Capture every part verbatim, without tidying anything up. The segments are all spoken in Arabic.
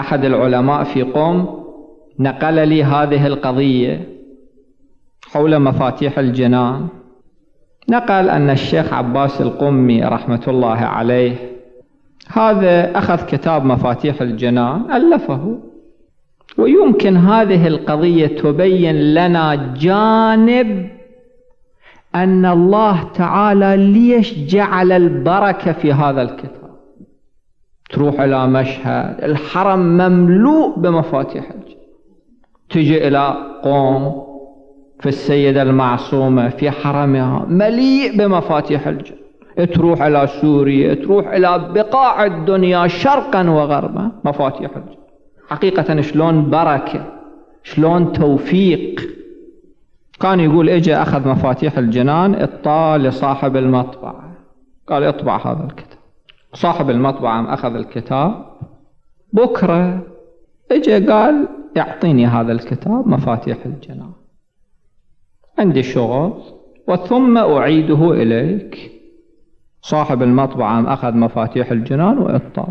أحد العلماء في قم نقل لي هذه القضية حول مفاتيح الجنان. نقل أن الشيخ عباس القمي رحمة الله عليه هذا أخذ كتاب مفاتيح الجنان ألفه، ويمكن هذه القضية تبين لنا جانب أن الله تعالى ليش جعل البركة في هذا الكتاب. تروح إلى مشهد الحرم مملوء بمفاتيح الجنان، تجي إلى قوم في السيدة المعصومة في حرمها مليء بمفاتيح الجنة، تروح إلى سوريا، تروح إلى بقاع الدنيا شرقا وغربا مفاتيح الجنة. حقيقة شلون بركة، شلون توفيق. كان يقول اجى أخذ مفاتيح الجنان اطال لصاحب المطبعة، قال اطبع هذا الكتاب. صاحب المطبعة أخذ الكتاب، بكرة اجى قال اعطيني هذا الكتاب مفاتيح الجنان، عندي شغل وثم أعيده إليك. صاحب المطبعة أخذ مفاتيح الجنان وإطلع.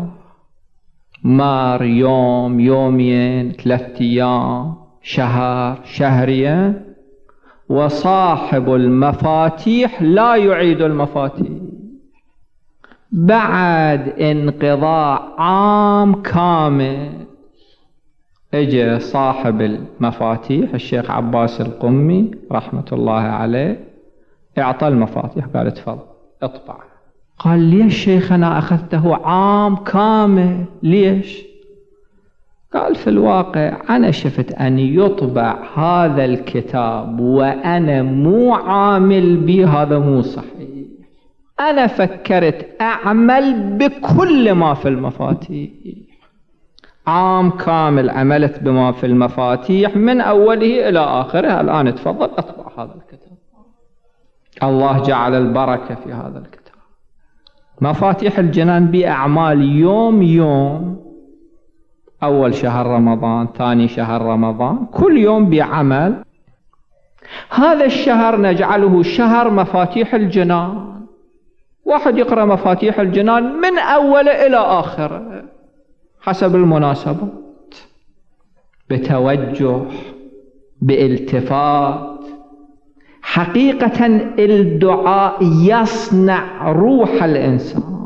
مار يوم، يومين، ثلاثة أيام، شهر، شهرين، وصاحب المفاتيح لا يعيد المفاتيح. بعد انقضاء عام كامل اجى صاحب المفاتيح الشيخ عباس القمي رحمة الله عليه اعطى المفاتيح، قال اتفضل اطبع. قال ليش شيخنا اخذته عام كامل ليش؟ قال في الواقع انا شفت ان يطبع هذا الكتاب وانا مو عامل به، هذا مو صحيح. انا فكرت اعمل بكل ما في المفاتيح، عام كامل عملت بما في المفاتيح من أوله إلى آخره، الآن تفضل أطبع هذا الكتاب. الله جعل البركة في هذا الكتاب. مفاتيح الجنان بأعمال يوم يوم، أول شهر رمضان، ثاني شهر رمضان، كل يوم بعمل. هذا الشهر نجعله شهر مفاتيح الجنان، واحد يقرأ مفاتيح الجنان من أوله إلى آخره حسب المناسبات، بتوجه، بالتفات. حقيقة الدعاء يصنع روح الإنسان.